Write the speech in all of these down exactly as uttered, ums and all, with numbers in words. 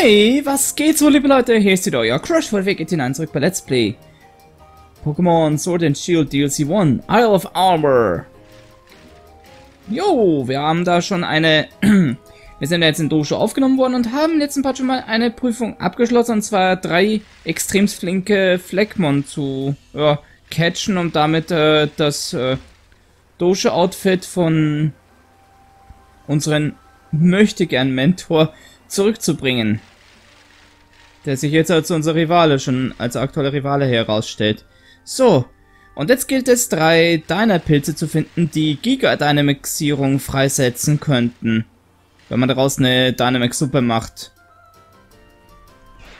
Hey, was geht so, liebe Leute? Hier ist wieder euer Crush von Victor hinein zurück bei Let's Play. Pokémon Sword and Shield D L C eins, Isle of Armor. Jo, wir haben da schon eine... wir sind ja jetzt in Dojo aufgenommen worden und haben jetzt ein paar schon mal eine Prüfung abgeschlossen. Und zwar drei extrem flinke Fleckmon zu ja, catchen und damit äh, das äh, Dojo-Outfit von unseren Möchtegern-Mentor zurückzubringen, der sich jetzt als unser Rivale, schon als aktueller Rivale herausstellt. So, und jetzt gilt es, drei Dyna-Pilze zu finden, die Giga-Dynamaxierung freisetzen könnten, wenn man daraus eine Dynamax-Suppe macht.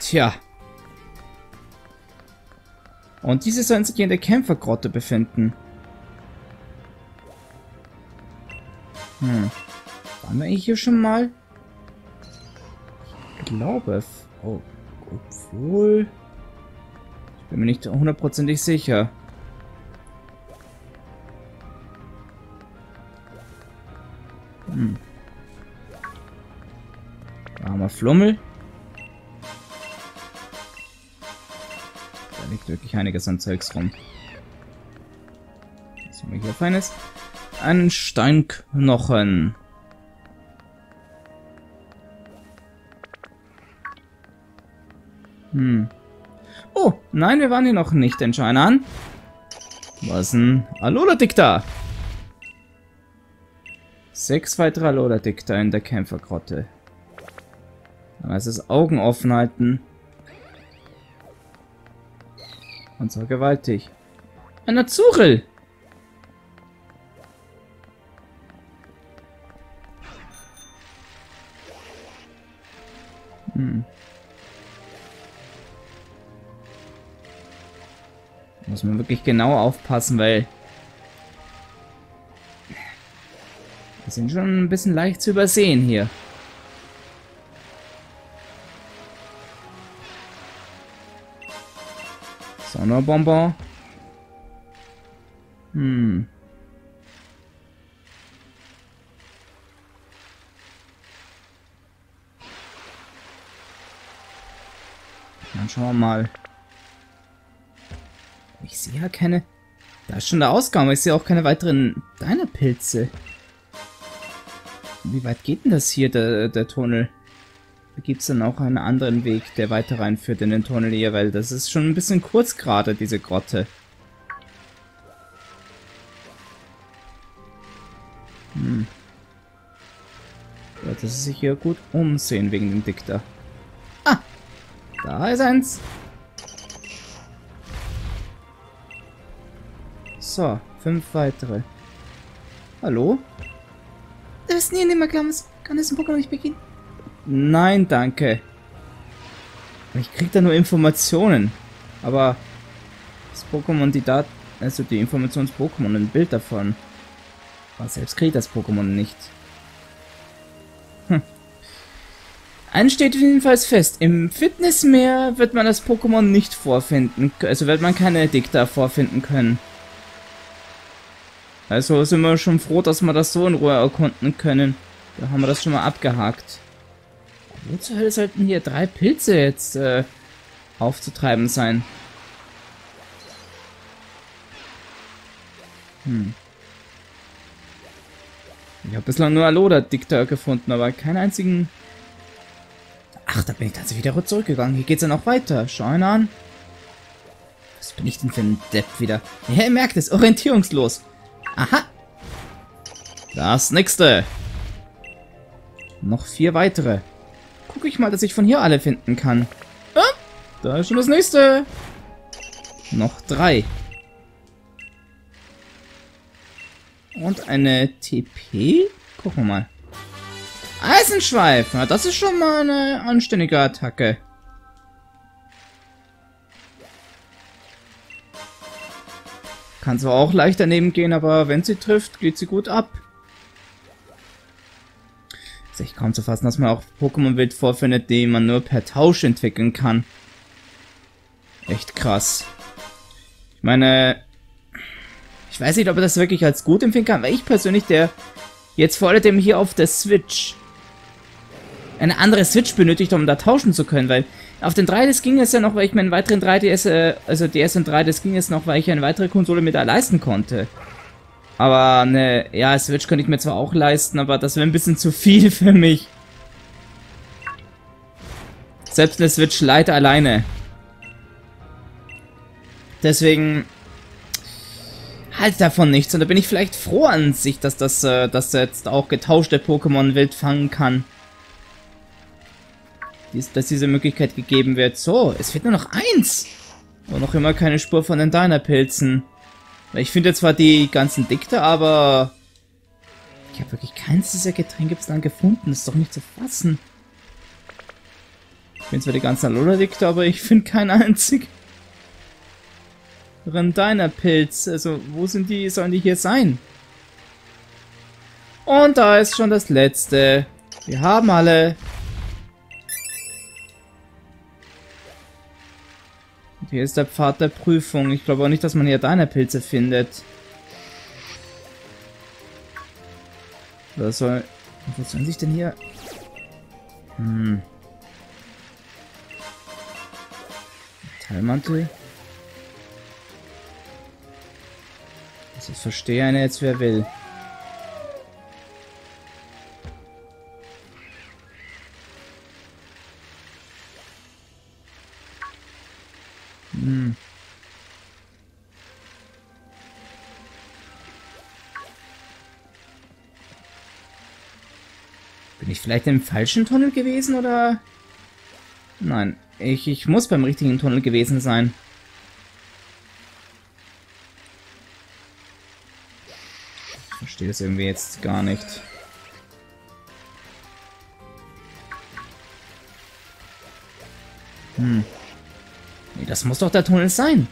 Tja. Und diese sollen sich in der Kämpfergrotte befinden. Hm. Waren wir hier schon mal? Ich glaube, oh, obwohl, ich bin mir nicht hundertprozentig sicher. Hm. Armer Flummel. Da liegt wirklich einiges an Zeugs rum. Was haben wir hier Feines? Ein Steinknochen. Hm. Oh, nein, wir waren hier noch nicht in Scheinern. Was ein Alola-Digda. Sechs weitere Alola-Digda in der Kämpfergrotte. Dann heißt es Augen offen halten. Und zwar gewaltig. Ein Azuril. Hm. Muss man wirklich genau aufpassen, weil die sind schon ein bisschen leicht zu übersehen hier. Sonderbonbon. Hm. Dann schauen wir mal. Ich sehe ja keine... Da ist schon der Ausgang, aber ich sehe auch keine weiteren Dyna-Pilze. Wie weit geht denn das hier, der, der Tunnel? Da gibt es dann auch einen anderen Weg, der weiter reinführt in den Tunnel hier, weil das ist schon ein bisschen kurz gerade, diese Grotte. Hm. Ja, das ist sich hier gut umsehen wegen dem Dicta. Ah! Da ist eins! So, fünf weitere. Hallo? Du bist nie in dem Klammers. Kann das ein Pokémon nicht beginnen? Nein, danke. Ich krieg da nur Informationen. Aber das Pokémon, die Daten, also die Informations-Pokémon, ein Bild davon. Aber selbst kriegt das Pokémon nicht. Hm. Eins steht jedenfalls fest. Im Fitnessmeer wird man das Pokémon nicht vorfinden. Also wird man keine Digda vorfinden können. Also sind wir schon froh, dass wir das so in Ruhe erkunden können. Da haben wir das schon mal abgehakt. Wo zur Hölle sollten hier drei Pilze jetzt äh, aufzutreiben sein? Hm. Ich habe bislang nur Alola-Digda gefunden, aber keinen einzigen... Ach, da bin ich tatsächlich wieder zurückgegangen. Hier geht's ja noch weiter. Schau ihn an. Was bin ich denn für ein Depp wieder? Ja, ihr merkt es, orientierungslos. Aha! Das nächste! Noch vier weitere. Gucke ich mal, dass ich von hier alle finden kann. Ah, da ist schon das nächste! Noch drei. Und eine T P? Gucken wir mal. Eisenschweif! Na, das ist schon mal eine anständige Attacke. Kann zwar auch leicht daneben gehen, aber wenn sie trifft, geht sie gut ab. Ist echt kaum zu fassen, dass man auch Pokémon wild vorfindet, die man nur per Tausch entwickeln kann. Echt krass. Ich meine, ich weiß nicht, ob er das wirklich als gut empfinden kann, weil ich persönlich der jetzt vor allem hier auf der Switch eine andere Switch benötigt, um da tauschen zu können, weil auf den drei D S ging es ja noch, weil ich meinen weiteren drei D S, äh, also D S und drei D S ging es noch, weil ich eine weitere Konsole mir da leisten konnte. Aber ne, ja, Switch könnte ich mir zwar auch leisten, aber das wäre ein bisschen zu viel für mich. Selbst eine Switch Lite alleine. Deswegen halt davon nichts. Und da bin ich vielleicht froh an sich, dass das äh, dass jetzt auch getauschte Pokémon wild fangen kann. Dies, dass diese Möglichkeit gegeben wird. So, es fehlt nur noch eins. Und noch immer keine Spur von den Dyna-Pilzen. Ich finde zwar die ganzen Digda, aber ich habe wirklich keins dieser Getränke bislang gefunden. Das ist doch nicht zu fassen. Ich finde zwar die ganzen Alola-Digda, aber ich finde keinen einzigen Dyna-Pilz. Also, wo sind die? Sollen die hier sein? Und da ist schon das letzte. Wir haben alle. Und hier ist der Pfad der Prüfung. Ich glaube auch nicht, dass man hier Dyna-Pilze findet. Was soll... Was sollen sich denn hier... Hm. Metallmantel? Also ich verstehe einer jetzt, wer will. Hm. Bin ich vielleicht im falschen Tunnel gewesen, oder? Nein, ich, ich muss beim richtigen Tunnel gewesen sein. Verstehe das irgendwie jetzt gar nicht. Hm. Nee, das muss doch der Tunnel sein.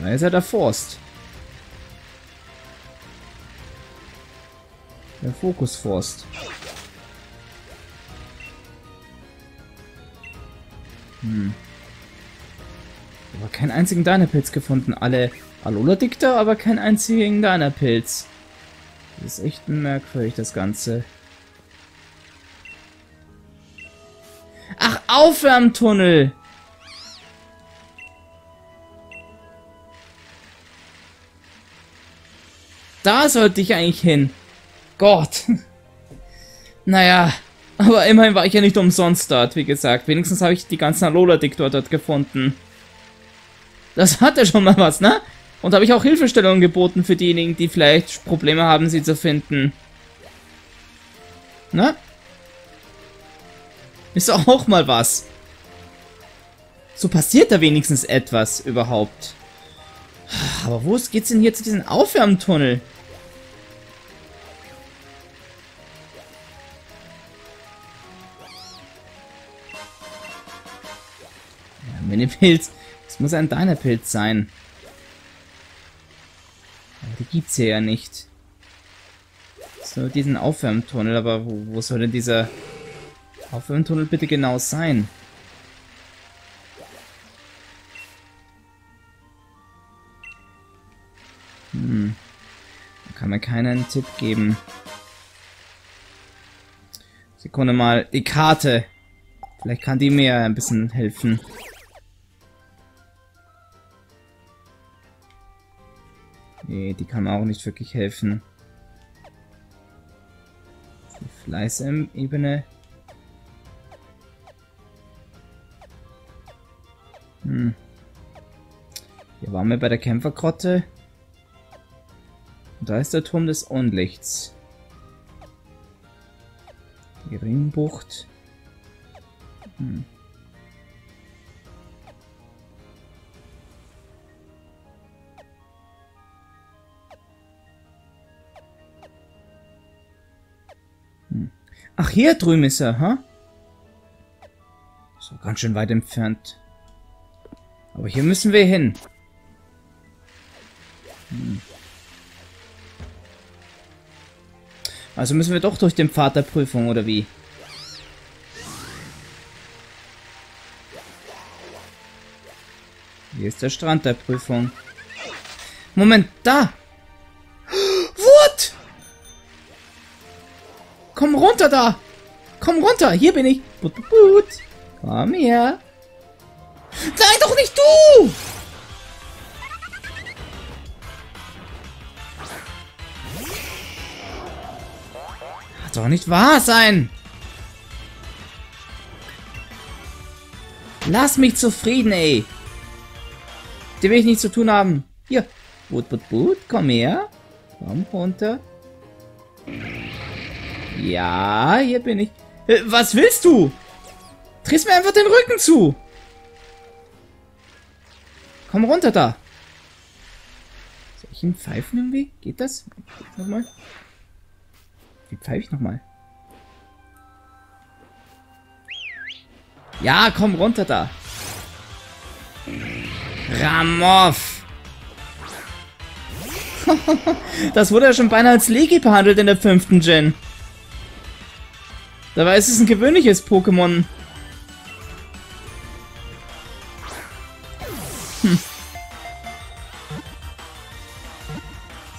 Da ist ja der Forst. Der Fokus-Forst. Hm. Aber keinen einzigen Dyna-Pilz gefunden. Alle Alola-Digda, aber keinen einzigen Dyna-Pilz. Das ist echt merkwürdig, das Ganze. Ach, Aufwärmtunnel! Da sollte ich eigentlich hin. Gott. Naja, aber immerhin war ich ja nicht umsonst dort, wie gesagt. Wenigstens habe ich die ganzen Alola-Digda dort gefunden. Das hatte schon mal was, ne? Und habe ich auch Hilfestellungen geboten für diejenigen, die vielleicht Probleme haben, sie zu finden. Ne? Ist auch mal was. So passiert da wenigstens etwas überhaupt. Aber wo geht's denn hier zu diesem Aufwärmtunnel? Ja, Minipilz. Es muss ein Dyna-Pilz sein. Aber die gibt's hier ja nicht. So, diesen Aufwärmtunnel, aber wo, wo soll denn dieser Aufwärmtunnel bitte genau sein? Hm. Da kann mir keiner einen Tipp geben. Sekunde mal, die Karte. Vielleicht kann die mir ein bisschen helfen. Nee, die kann mir auch nicht wirklich helfen. Die Fleißebene. Hm. Hier waren wir bei der Kämpfergrotte. Und da ist der Turm des Unlichts. Die Ringbucht. Hm. Ach, hier drüben ist er, ha? So, ganz schön weit entfernt. Aber hier müssen wir hin. Hm. Also müssen wir doch durch den Pfad der Prüfung, oder wie? Hier ist der Strand der Prüfung. Moment, da! Komm runter da! Komm runter! Hier bin ich! But, but. Komm her! Sei doch nicht du! Hat doch nicht wahr sein! Lass mich zufrieden, ey! Dem will ich nichts zu tun haben. Hier. Gut, gut, gut. Komm her. Komm runter. Ja, hier bin ich. Äh, was willst du? Drehst mir einfach den Rücken zu. Komm runter da. Soll ich ihn pfeifen irgendwie? Geht das? Nochmal. Wie pfeife ich nochmal? Ja, komm runter da. Ramoth! Das wurde ja schon beinahe als Legi behandelt in der fünften Gen. Dabei ist es ein gewöhnliches Pokémon. Hm.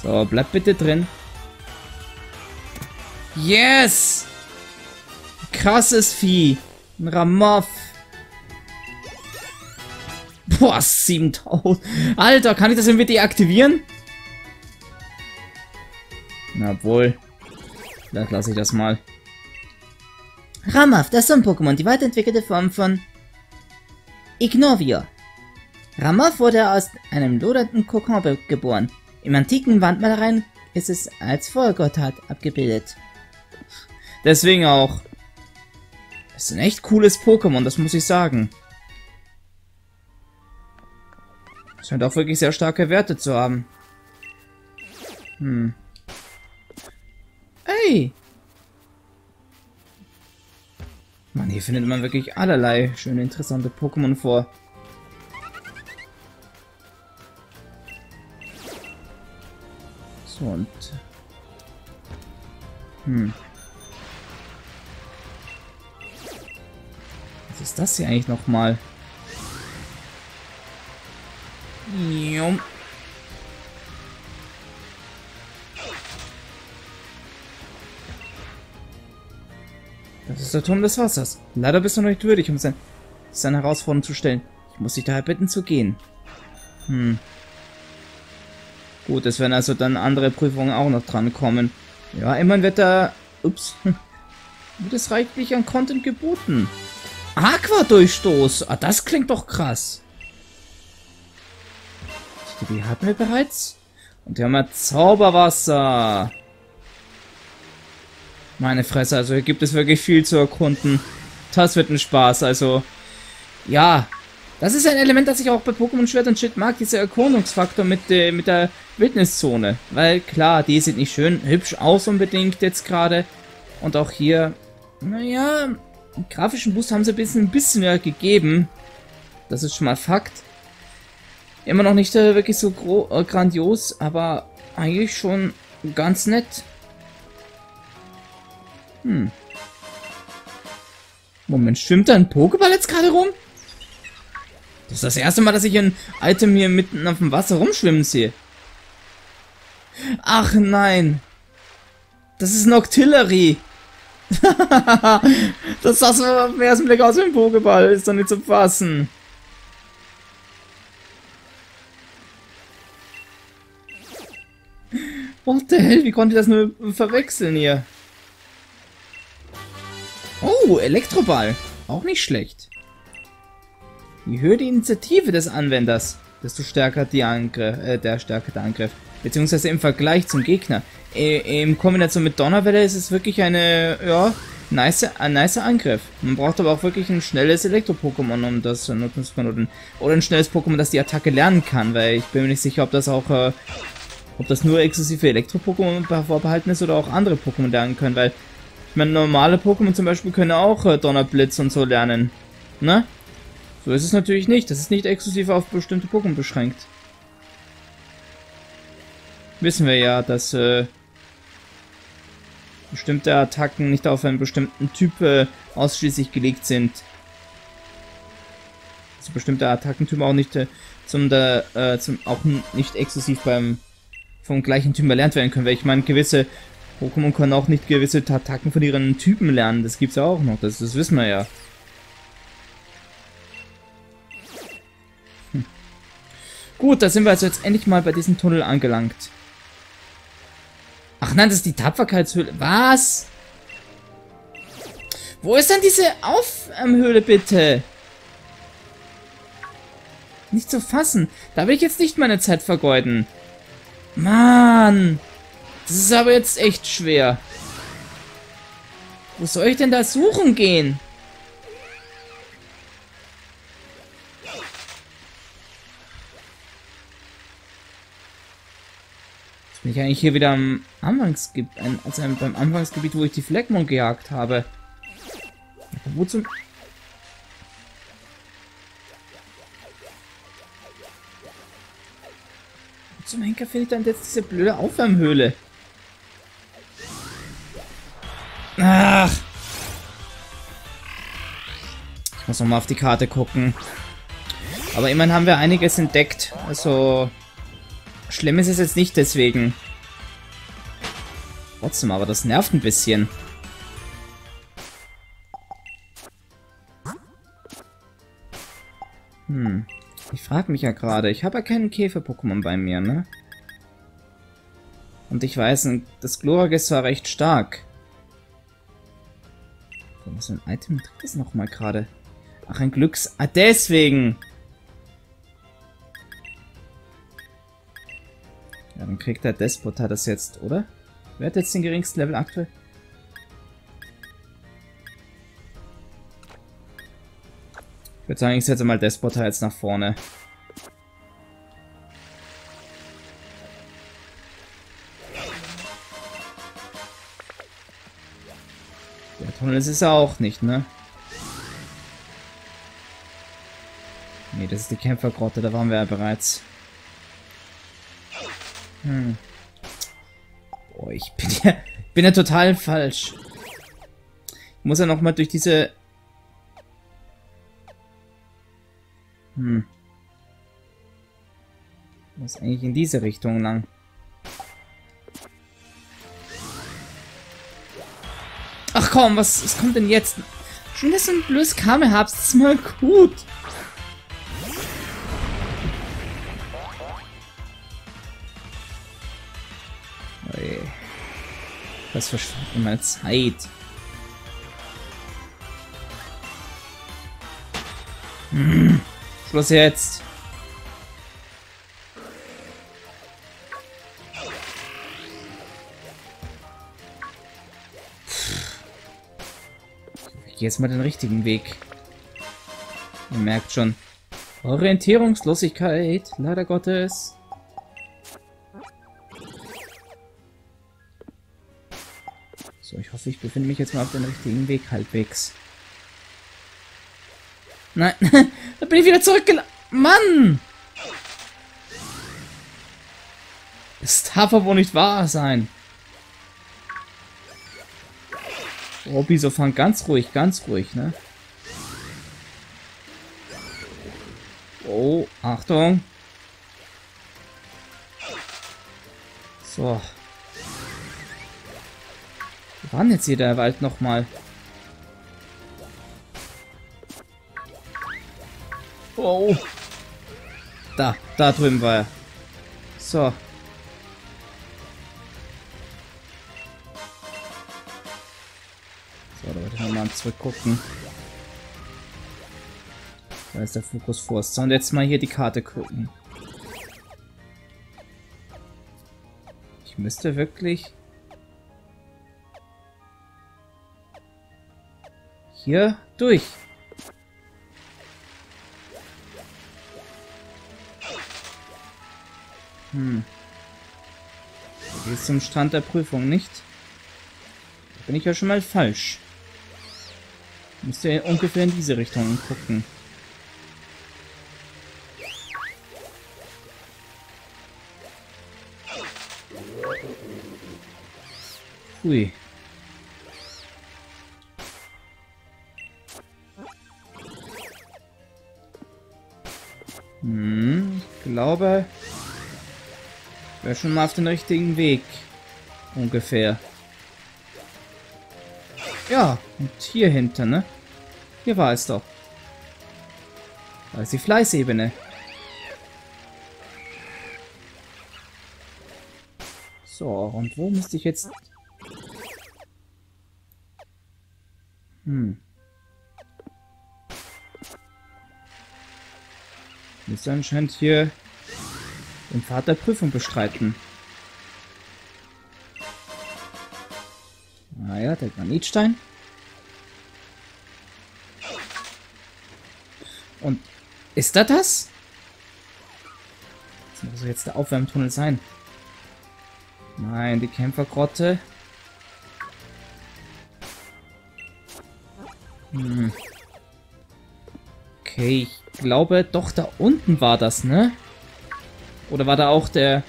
So, bleib bitte drin. Yes! Krasses Vieh. Ein Ramoth. Boah, siebentausend. Alter, kann ich das irgendwie deaktivieren? Na wohl. Dann lasse ich das mal. Ramoth, das Sun-Pokémon, die weiterentwickelte Form von Ignovia. Ramoth wurde aus einem lodernden Kokon geboren. Im antiken Wandmalereien ist es als Feuergottheit abgebildet. Deswegen auch. Das ist ein echt cooles Pokémon, das muss ich sagen. Scheint auch wirklich sehr starke Werte zu haben. Hm. Ey! Mann, hier findet man wirklich allerlei schöne, interessante Pokémon vor. So und... Hm. Was ist das hier eigentlich nochmal? Jum. Das ist der Turm des Wassers. Leider bist du noch nicht würdig, um sein, seine Herausforderung zu stellen. Ich muss dich daher bitten zu gehen. Hm. Gut, es werden also dann andere Prüfungen auch noch dran kommen. Ja, immerhin wird da... Ups. Wird es reichlich an Content geboten. Aqua-Durchstoß. Ah, das klingt doch krass. Die hatten wir bereits. Und hier haben wir Zauberwasser. Meine Fresse, also hier gibt es wirklich viel zu erkunden. Das wird ein Spaß, also... Ja, das ist ein Element, das ich auch bei Pokémon Schwert und Schild mag, dieser Erkundungsfaktor mit, äh, mit der Wildniszone. Weil klar, die sieht nicht schön hübsch aus unbedingt jetzt gerade. Und auch hier, naja, einen grafischen Boost haben sie ein bisschen, ein bisschen mehr gegeben. Das ist schon mal Fakt. Immer noch nicht äh, wirklich so gro äh, grandios, aber eigentlich schon ganz nett. Hm. Moment, schwimmt da ein Pokéball jetzt gerade rum? Das ist das erste Mal, dass ich ein Item hier mitten auf dem Wasser rumschwimmen sehe. Ach nein. Das ist ein Octillery. Das sah so auf den ersten Blick aus wie ein Pokéball. Ist doch nicht zu fassen. What the hell? Wie konnte ich das nur verwechseln hier? Oh, Elektroball. Auch nicht schlecht. Je höher die Initiative des Anwenders, desto stärker die Angriff, äh, der stärker der Angriff. Beziehungsweise im Vergleich zum Gegner. Äh, in Kombination mit Donnerwelle ist es wirklich eine, ja, nice, ein nicer Angriff. Man braucht aber auch wirklich ein schnelles Elektro-Pokémon, um das nutzen zu können. Oder ein schnelles Pokémon, das die Attacke lernen kann, weil ich bin mir nicht sicher, ob das auch... Äh, Ob das nur exklusiv für Elektro-Pokémon vorbehalten ist oder auch andere Pokémon lernen können, weil ich meine, normale Pokémon zum Beispiel können auch äh, Donnerblitz und so lernen. Ne? So ist es natürlich nicht. Das ist nicht exklusiv auf bestimmte Pokémon beschränkt. Wissen wir ja, dass äh, bestimmte Attacken nicht auf einen bestimmten Typ äh, ausschließlich gelegt sind. Also bestimmte Attackentypen auch nicht äh, zum, der, äh, zum auch nicht exklusiv beim vom gleichen Typen erlernt werden können, weil ich meine, gewisse Pokémon können auch nicht gewisse Attacken von ihren Typen lernen. Das gibt's ja auch noch. Das, das wissen wir ja. Hm. Gut, da sind wir also jetzt endlich mal bei diesem Tunnel angelangt. Ach nein, das ist die Tapferkeitshöhle. Was? Wo ist denn diese Aufwärmhöhle bitte? Nicht zu fassen. Da will ich jetzt nicht meine Zeit vergeuden. Mann. Das ist aber jetzt echt schwer. Wo soll ich denn da suchen gehen? Jetzt bin ich eigentlich hier wieder am Anfangsgebiet, also beim Anfangsgebiet, wo ich die Fleckmon gejagt habe. Aber wo zum... Wo zum Henker finde ich dann jetzt diese blöde Aufwärmhöhle? Ach! Ich muss nochmal auf die Karte gucken. Aber immerhin haben wir einiges entdeckt. Also... Schlimm ist es jetzt nicht deswegen. Trotzdem, aber das nervt ein bisschen. Hm. Ich frage mich ja gerade. Ich habe ja keinen Käfer-Pokémon bei mir, ne? Und ich weiß, das Glorages war recht stark. Was für ein Item trägt das nochmal gerade? Ach, ein Glücks... Ah, deswegen! Ja, dann kriegt der Despoter das jetzt, oder? Wer hat jetzt den geringsten Level aktuell? Ich würde sagen, ich setze mal Despoter jetzt nach vorne. Der Tunnel ist es ja auch nicht, ne? Ne, das ist die Kämpfergrotte, da waren wir ja bereits. Hm. Boah, ich bin ja, bin ja total falsch. Ich muss ja nochmal durch diese... Hm. Ich muss eigentlich in diese Richtung lang. Ach komm, was, was kommt denn jetzt? Schon das ist ein blödes Kamehabe, das ist mal gut. Das verschwindet immer Zeit. Hm. Schluss jetzt. Ich gehe jetzt mal den richtigen Weg. Ihr merkt schon. Orientierungslosigkeit, leider Gottes. So, ich hoffe, ich befinde mich jetzt mal auf dem richtigen Weg, halbwegs. Nein, da bin ich wieder zurückgelaufen. Mann! Das darf aber wohl nicht wahr sein. Robby, so fang ganz ruhig, ganz ruhig, ne? Oh, Achtung. So. Wann jetzt hier der Wald nochmal? Oh. Da, da drüben war er. So. So, da wollte ich nochmal zurückgucken. Da ist der Fokus-Forst. So, und jetzt mal hier die Karte gucken. Ich müsste wirklich... Hier durch. Hm. Hier ist zum Strand der Prüfung, nicht? Da bin ich ja schon mal falsch. Müsst ihr ungefähr in diese Richtung gucken. Hui. Hm, ich glaube, ich wäre schon mal auf den richtigen Weg. Ungefähr. Ja, und hier hinten, ne? Hier war es doch. Da ist die Fleißebene. So, und wo müsste ich jetzt... Hm. Müsst ihr anscheinend hier den Pfad der Prüfung bestreiten. Naja, der Magnetstein. Und ist das das? Das muss jetzt der Aufwärmtunnel sein. Nein, die Kämpfergrotte. Hm. Okay, ich glaube doch da unten war das, ne? Oder war da auch der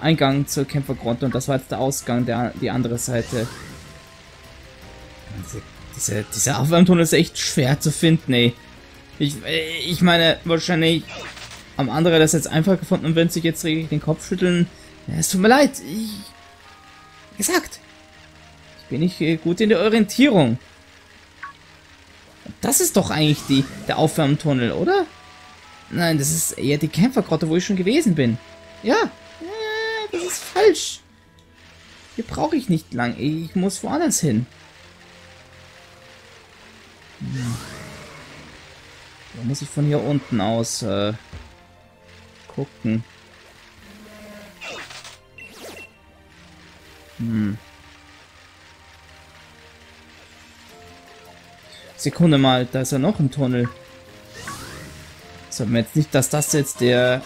Eingang zur Kämpfergrotte und das war jetzt der Ausgang, der die andere Seite? Also, diese, dieser Aufwärmtunnel ist echt schwer zu finden, ey. Ich, ich meine, wahrscheinlich am anderen das jetzt einfach gefunden und wenn sich jetzt richtig den Kopf schütteln. Ja, es tut mir leid, ich... Wie gesagt, ich bin nicht gut in der Orientierung. Das ist doch eigentlich die, der Aufwärmtunnel, oder? Nein, das ist eher die Kämpfergrotte, wo ich schon gewesen bin. Ja, äh, das ist falsch. Hier brauche ich nicht lang, ich muss woanders hin. Hm. Da muss ich von hier unten aus äh, gucken. Hm. Sekunde mal, da ist ja noch ein Tunnel. Sagen wir jetzt nicht, dass das jetzt der...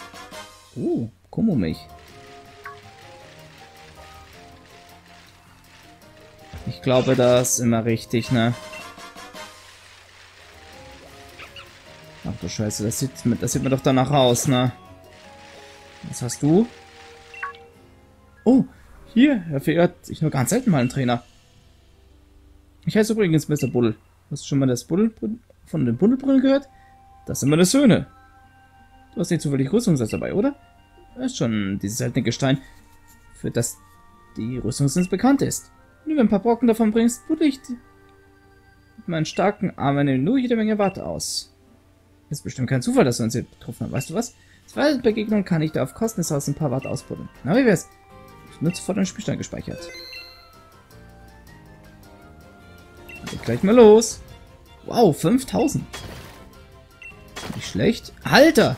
Uh, Kummumilch. Ich glaube, das ist immer richtig, ne? Ach du Scheiße, das sieht, das sieht mir doch danach aus, ne? Was hast du? Oh! Hier, Herr Feiert, ich nur ganz selten mal einen Trainer. Ich heiße übrigens Mister Buddel. Hast du schon mal das Buddel von den Buddelbrillen gehört? Das sind meine Söhne. Du hast nicht zufällig Rüstungssatz dabei, oder? Das ist schon dieses seltene Gestein, für das die Rüstungssatz bekannt ist. Wenn du mir ein paar Brocken davon bringst, buddel ich mit meinen starken Armen nur jede Menge Watt aus. Ist bestimmt kein Zufall, dass wir uns hier getroffen haben. Weißt du was? Zwei Begegnungen kann ich da auf Kosten des Hauses ein paar Watt ausbuddeln. Na, wie wär's? Nur sofort einen Spielstand gespeichert. Also gleich mal los. Wow, fünftausend. Nicht schlecht. Alter!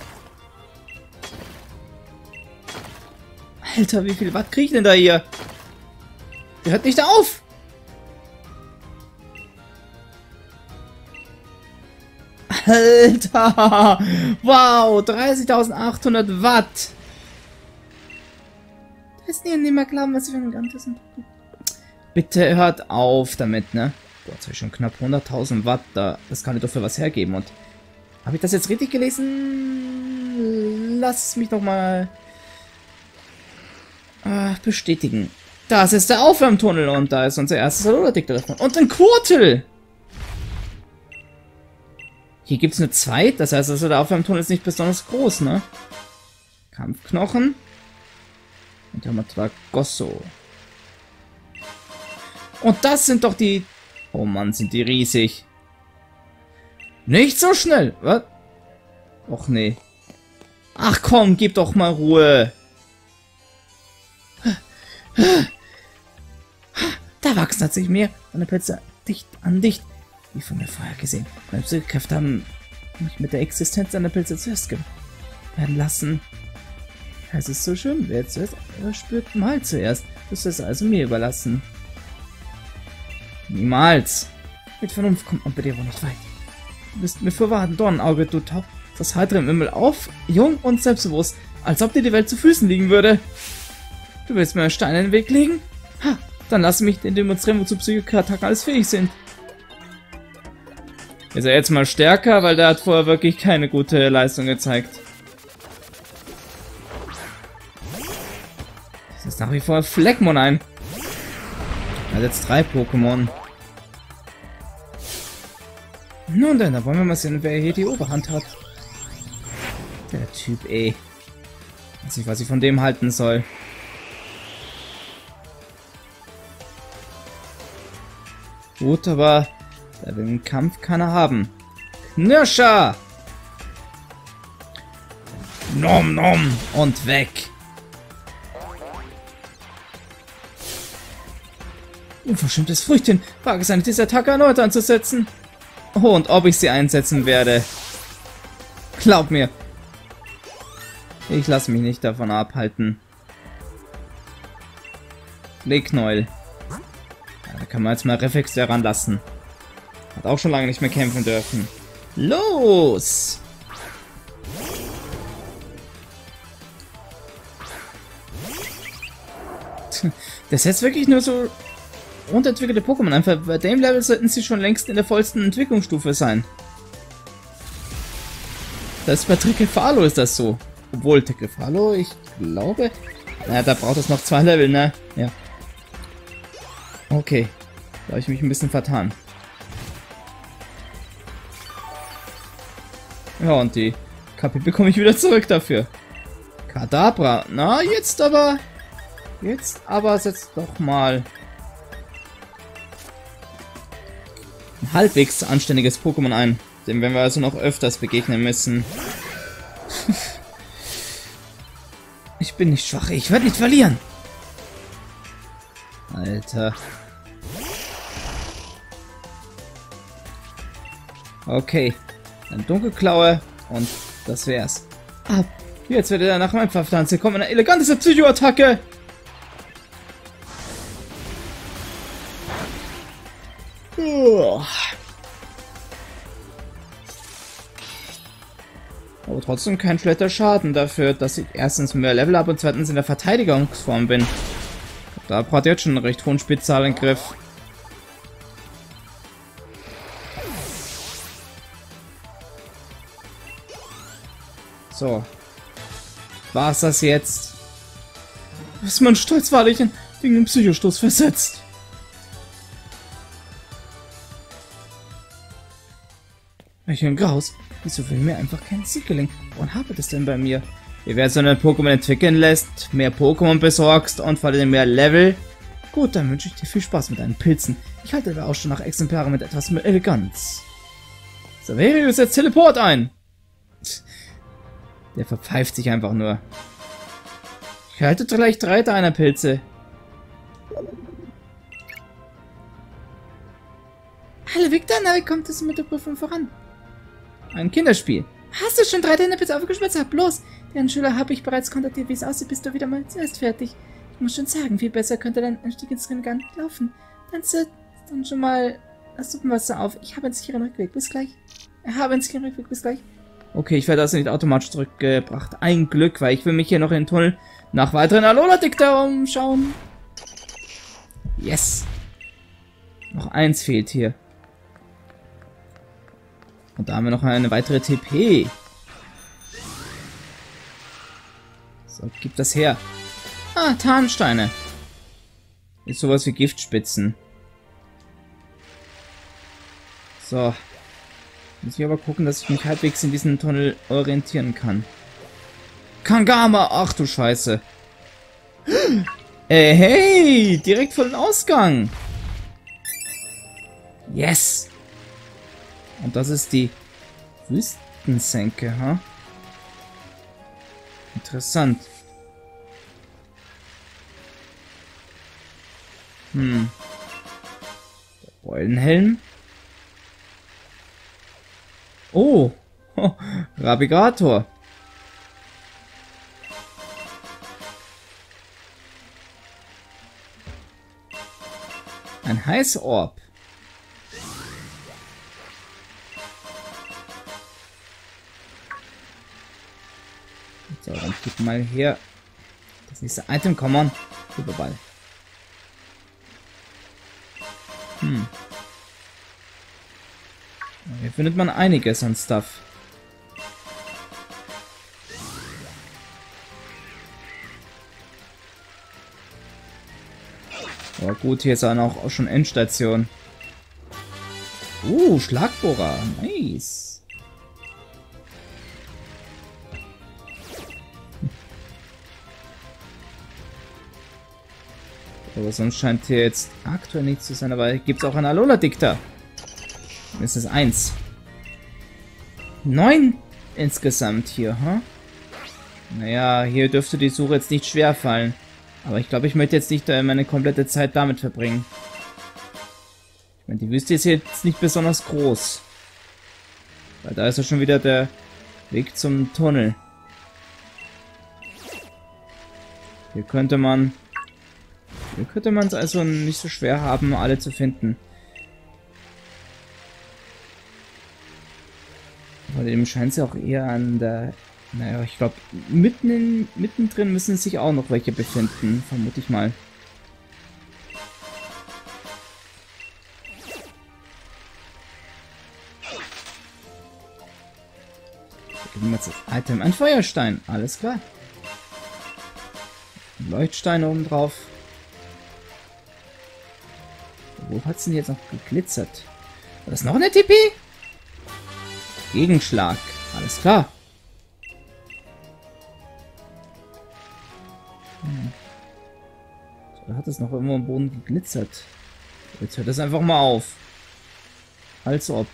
Alter, wie viel Watt krieg ich denn da hier? Der hört nicht auf! Alter! Wow, dreißigtausendachthundert Watt! Ich kann nicht mehr glauben, was ich für ein ganzes... Bitte hört auf damit, ne? Boah, jetzt habe ich schon knapp hunderttausend Watt da. Das kann ich doch für was hergeben. Und habe ich das jetzt richtig gelesen? Lass mich doch mal äh, bestätigen. Das ist der Aufwärmtunnel und da ist unser erstes Alola-Digda davon. Und ein Quartel! Hier gibt es nur zwei. Das heißt, also der Aufwärmtunnel ist nicht besonders groß, ne? Kampfknochen. Und haben wir Tragosso. Und das sind doch die... Oh Mann, sind die riesig. Nicht so schnell. Was? Och nee. Ach komm, gib doch mal Ruhe. Da wachsen tatsächlich mehr an der Pilze dicht an dicht. Wie von mir vorher gesehen. Meine Psychokräfte haben mich mit der Existenz an der Pilze zuerst werden lassen. Es ist so schön, wer zuerst spürt, mal zuerst. Das ist also mir überlassen. Niemals. Mit Vernunft kommt man bei dir wohl nicht weit. Du bist mir verwahren, Dornenauge, du tauchst das heitere im Himmel auf, jung und selbstbewusst, als ob dir die Welt zu Füßen liegen würde. Du willst mir einen Stein in den Weg legen? Ha, dann lass mich den demonstrieren, wozu Psychoattacken alles fähig sind. Ist er jetzt mal stärker, weil der hat vorher wirklich keine gute Leistung gezeigt. Das ist nach wie vor Fleckmon ein. Er hat jetzt drei Pokémon. Nun denn, da wollen wir mal sehen, wer hier die Oberhand hat. Der Typ, ey. Ich weiß nicht, was ich von dem halten soll. gut, aber da will den Kampf keiner haben. Knirscher! Nom nom und weg! Unverschämtes Früchtchen! Wage es, diese Attacke erneut anzusetzen! Oh, und ob ich sie einsetzen werde! Glaub mir! Ich lasse mich nicht davon abhalten. Legknäuel. Ja, da kann man jetzt mal Reflex daran lassen. Hat auch schon lange nicht mehr kämpfen dürfen. Los! Das ist jetzt wirklich nur so unterentwickelte Pokémon. Einfach bei dem Level sollten sie schon längst in der vollsten Entwicklungsstufe sein. Das ist bei Trickefalo ist das so. Obwohl Trickefalo, ich glaube... Naja, da braucht es noch zwei Level, ne? Ja. Okay. Da habe ich mich ein bisschen vertan. Ja, und die Kappe bekomme ich wieder zurück dafür. Kadabra. Na, jetzt aber... Jetzt aber setzt doch mal ein halbwegs anständiges Pokémon ein. Dem werden wir also noch öfters begegnen müssen. Ich bin nicht schwach, ich werde nicht verlieren. Alter. Okay. Dann Dunkelklaue und das wär's. Ah, jetzt wird er nach meinem Pfafftanz kommen. Eine elegante Psycho-Attacke. Aber trotzdem kein schlechter Schaden dafür, dass ich erstens mehr Level habe und zweitens in der Verteidigungsform bin. Da braucht jetzt schon einen recht hohen Spezialangriff. So. War's das jetzt? Was man stolz war, ich in den Psychostoß versetzt. Welchen Graus, wieso will mir einfach kein Sieg gelingen? Woran hapert es denn bei mir? Ihr werdet so ein Pokémon entwickeln lässt, mehr Pokémon besorgst und vor allem mehr Level. Gut, dann wünsche ich dir viel Spaß mit deinen Pilzen. Ich halte aber auch schon nach Exemplaren mit etwas mehr Eleganz. Saverius setzt Teleport ein! Der verpfeift sich einfach nur. Ich halte vielleicht drei deiner Pilze. Hallo Victor, na, wie kommt es mit der Prüfung voran? Ein Kinderspiel. Hast du schon drei Dynapilze aufgeschmissen? Hab bloß, den Schüler habe ich bereits kontaktiert, wie es aussieht, bist du wieder mal zuerst fertig. Ich muss schon sagen, viel besser könnte dein Anstieg ins Rennen gar nicht laufen. Dann setzt dann schon mal das Suppenwasser auf. Ich habe einen sicheren Rückweg, bis gleich. Ich habe einen sicheren Rückweg, bis gleich. Okay, ich werde also nicht automatisch zurückgebracht. Ein Glück, weil ich will mich hier noch in den Tunnel nach weiteren Alola-Digda umschauen. Yes. Noch eins fehlt hier. Und da haben wir noch eine weitere T P. So, gib das her. Ah, Tarnsteine. Ist sowas wie Giftspitzen. So. Muss ich aber gucken, dass ich mich halbwegs in diesen Tunnel orientieren kann. Kangama! Ach du Scheiße. Äh, hey! Direkt vor dem Ausgang! Yes! Und das ist die Wüstensenke, ha? Huh? Interessant. Hm. Der Beulenhelm. Oh. Oh. Rabigator. Ein Heißorb. So, dann gib mal her. Das nächste Item, come on. Superball. Hm. Hier findet man einiges an Stuff. Aber gut, hier ist dann auch schon Endstation. Uh, Schlagbohrer. Nice. Aber sonst scheint hier jetzt aktuell nichts zu sein. Aber gibt es auch einen Alola-Digda? Das ist eins. Neun insgesamt hier, ha? Huh? Naja, hier dürfte die Suche jetzt nicht schwer fallen. Aber ich glaube, ich möchte jetzt nicht meine komplette Zeit damit verbringen. Ich meine, die Wüste ist jetzt nicht besonders groß. Weil da ist ja schon wieder der Weg zum Tunnel. Hier könnte man... Hier könnte man es also nicht so schwer haben, alle zu finden. Aber dem scheint es ja auch eher an der... Naja, ich glaube, mitten in, mittendrin müssen sich auch noch welche befinden, vermute ich mal. Da geben wir jetzt das Item. Ein Feuerstein, alles klar. Ein Leuchtstein oben drauf. Wo hat es denn jetzt noch geglitzert? War das noch eine T P? Gegenschlag, alles klar. Oder hat es noch irgendwo am Boden geglitzert? Jetzt hört das einfach mal auf. Als ob.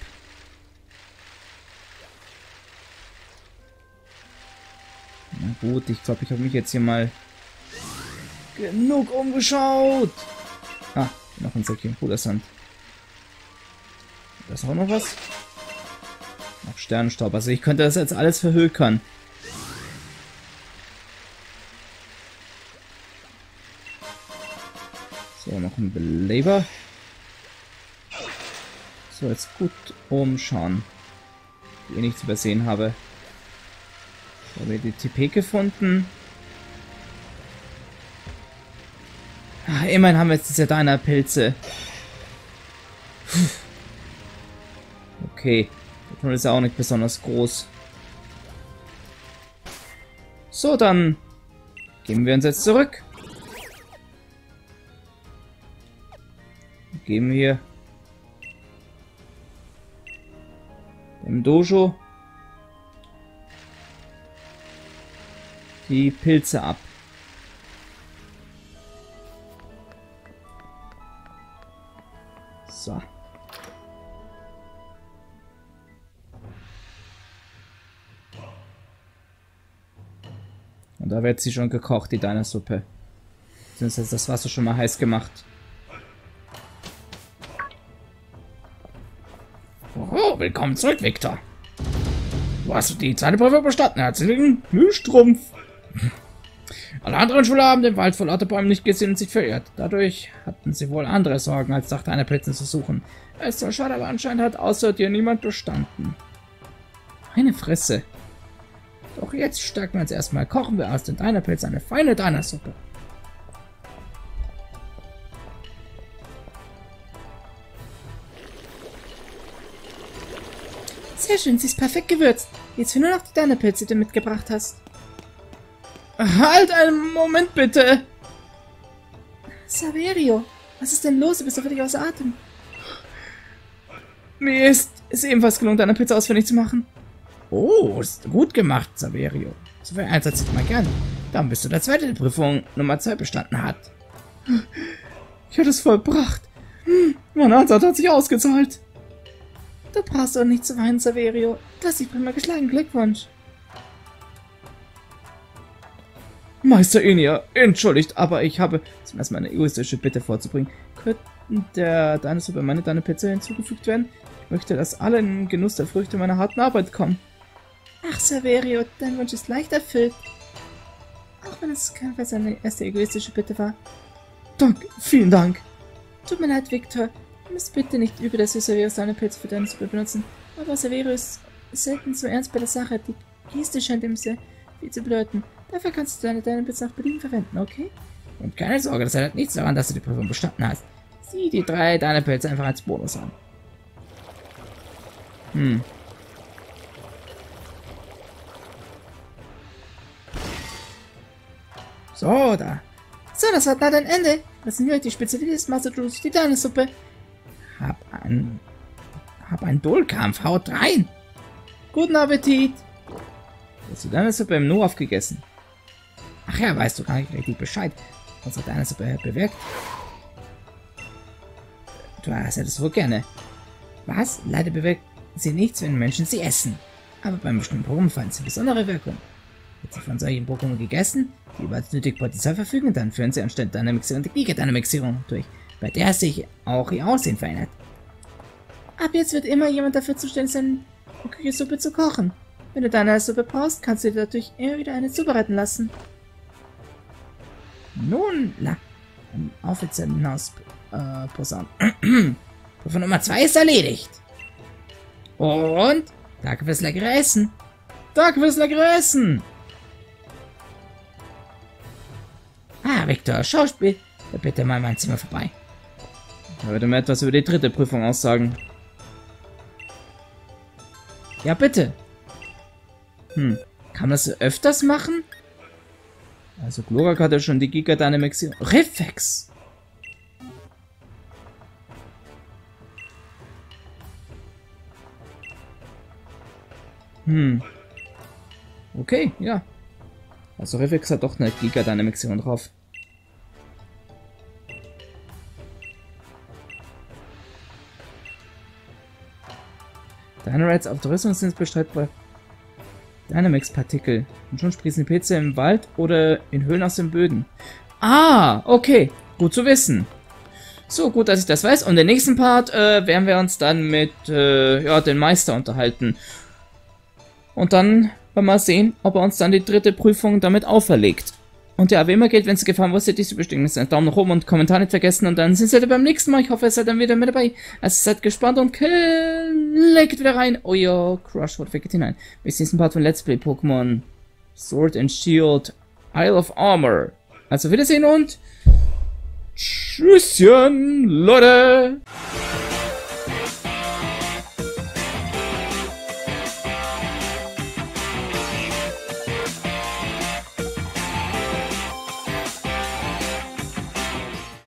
Na gut, ich glaube, ich habe mich jetzt hier mal genug umgeschaut. Ah, noch ein Säckchen Pudersand. Da ist auch noch was. Noch Sternenstaub. Also ich könnte das jetzt alles verhökern. So, noch ein Beleber. So, jetzt gut umschauen. Ob ich eh nichts übersehen habe. So, habe ich die T P gefunden. Ach, immerhin haben wir jetzt diese Dyna-Pilze. Okay. Der Tunnel ist ja auch nicht besonders groß. So, dann geben wir uns jetzt zurück. Geben wir im Dojo die Pilze ab. So. Und da wird sie schon gekocht, die Dynasuppe. Sonst ist das Wasser schon mal heiß gemacht. Willkommen zurück, Victor. Du hast die zweite Prüfung bestanden. Herzlichen Glühstrumpf. Alle anderen Schüler haben den Wald vor lauter Bäumen nicht gesehen und sich verirrt. Dadurch hatten sie wohl andere Sorgen, als nach deiner Plätze zu suchen. Es ist zwar schade, aber anscheinend hat außer dir niemand bestanden. Meine Fresse. Doch jetzt stärken wir uns erstmal. Kochen wir aus den Dynapilzen eine feine Dynasuppe. Sehr schön, sie ist perfekt gewürzt. Jetzt für nur noch die Dyna-Pilze, die du mitgebracht hast. Halt einen Moment bitte! Saverio, was ist denn los? Du bist doch richtig außer Atem. Mir ist es ebenfalls gelungen, Dyna-Pilze ausfindig zu machen. Oh, ist gut gemacht, Saverio. So viel Einsatz sieht man gerne. Dann bist du der zweite, die Prüfung Nummer zwei bestanden hat. Ich habe es vollbracht. Mein Ansatz hat sich ausgezahlt. Du brauchst doch nicht zu weinen, Saverio. Du hast dich prima geschlagen. Glückwunsch. Meister Inia, entschuldigt, aber ich habe zum ersten Mal eine egoistische Bitte vorzubringen. Könnten der Dinosaur meine Dyna-Pilze hinzugefügt werden? Ich möchte, dass alle in den Genuss der Früchte meiner harten Arbeit kommen. Ach, Saverio, dein Wunsch ist leicht erfüllt. Auch wenn es keinesfalls eine erste egoistische Bitte war. Danke, vielen Dank. Tut mir leid, Victor. Du musst bitte nicht übel, dass wir Saveros Dyna-Pilze für deine Suppe benutzen, aber Savero ist selten so ernst bei der Sache. Die Geste scheint ihm sehr viel zu blöten. Dafür kannst du deine Dyna-Pilze nach Belieben verwenden, okay? Und keine Sorge, das ändert nichts daran, dass du die Prüfung bestanden hast. Sieh die drei Dyna-Pilze einfach als Bonus an. Hm. So, da. So, das hat leider ein Ende. Das sind heute die Spezialität des Master Juice, die Dyna-Suppe. Hab ein... Hab ein Duellkampf, haut rein! Guten Appetit! Hast du deine Suppe im Nu aufgegessen? Ach ja, weißt du gar nicht richtig Bescheid. Das hat eines aber bewirkt. Du hast ja das wohl gerne. Was? Leider bewirkt sie nichts, wenn Menschen sie essen. Aber beim bestimmten Pokémon fand sie besondere Wirkung. Wird sie von solchen Pokémon gegessen, die über das nötige Potenzial verfügen, dann führen sie anstatt Dynamaxierung die Giga-Dynamaxierung durch, bei der sich auch ihr Aussehen verändert. Ab jetzt wird immer jemand dafür zuständig sein, eine Küchensuppe zu kochen. Wenn du deine Suppe brauchst, kannst du dir natürlich immer wieder eine zubereiten lassen. Nun, la, um offiziell hinaus äh, posaunen. Prüfung Nummer zwei ist erledigt. Und danke fürs leckere Essen. Danke fürs leckere Essen. Ah, Victor, Schauspiel. Bitte mal mein Zimmer vorbei. Ich würde mir etwas über die dritte Prüfung aussagen. Ja, bitte. Hm, kann man das öfters machen? Also, Glorak hat ja schon die Giga-Dynamaxierung. Reflex! Hm. Okay, ja. Also, Reflex hat doch eine Giga-Dynamaxierung drauf. Dynarites auf Tourismus sind bestreitbar. Dynamax-Partikel. Und schon sprießen die Pilze im Wald oder in Höhlen aus den Böden. Ah, okay. Gut zu wissen. So, gut, dass ich das weiß. Und im nächsten Part äh, werden wir uns dann mit äh, ja, dem Meister unterhalten. Und dann wollen wir mal sehen, ob er uns dann die dritte Prüfung damit auferlegt. Und ja, wie immer gilt, wenn es gefallen wurde, diese Bestimmung ist ein Daumen nach oben und Kommentar nicht vergessen. Und dann sind wir beim nächsten Mal. Ich hoffe, ihr seid dann wieder mit dabei. Also seid gespannt und klickt wieder rein. Euer Crushword vergeht hinein. Bis nächsten Part von Let's Play Pokémon Sword and Shield Isle of Armor. Also Wiedersehen und Tschüsschen, Leute!